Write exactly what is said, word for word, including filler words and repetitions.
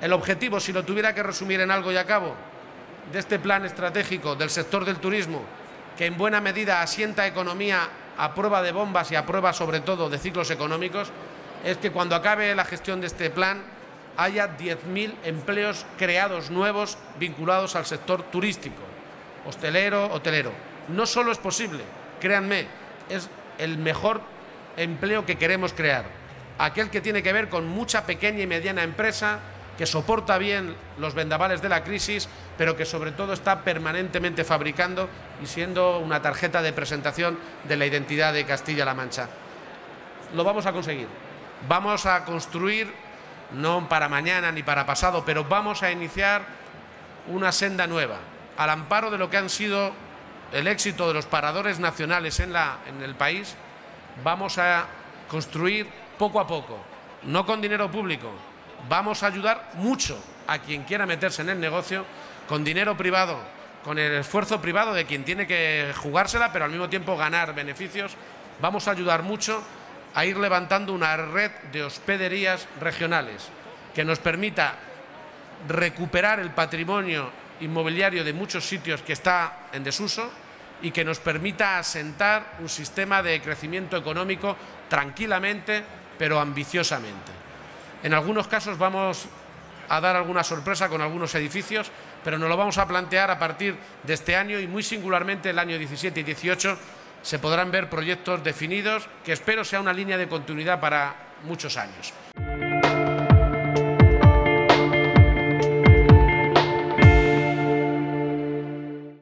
El objetivo, si lo tuviera que resumir en algo y acabo, de este plan estratégico del sector del turismo, que en buena medida asienta economía a prueba de bombas y a prueba, sobre todo, de ciclos económicos, es que cuando acabe la gestión de este plan haya diez mil empleos creados nuevos vinculados al sector turístico, hostelero, hotelero. No solo es posible, créanme, es el mejor empleo que queremos crear, aquel que tiene que ver con mucha pequeña y mediana empresa, que soporta bien los vendavales de la crisis, pero que sobre todo está permanentemente fabricando y siendo una tarjeta de presentación de la identidad de Castilla-La Mancha. Lo vamos a conseguir. Vamos a construir, no para mañana ni para pasado, pero vamos a iniciar una senda nueva, al amparo de lo que han sido el éxito de los paradores nacionales en, la, en el país. Vamos a construir poco a poco, no con dinero público. Vamos a ayudar mucho a quien quiera meterse en el negocio con dinero privado, con el esfuerzo privado de quien tiene que jugársela, pero al mismo tiempo ganar beneficios. Vamos a ayudar mucho a ir levantando una red de hospederías regionales que nos permita recuperar el patrimonio inmobiliario de muchos sitios que está en desuso y que nos permita asentar un sistema de crecimiento económico tranquilamente, pero ambiciosamente. En algunos casos vamos a dar alguna sorpresa con algunos edificios, pero nos lo vamos a plantear a partir de este año y muy singularmente el año diecisiete y dieciocho se podrán ver proyectos definidos que espero sea una línea de continuidad para muchos años.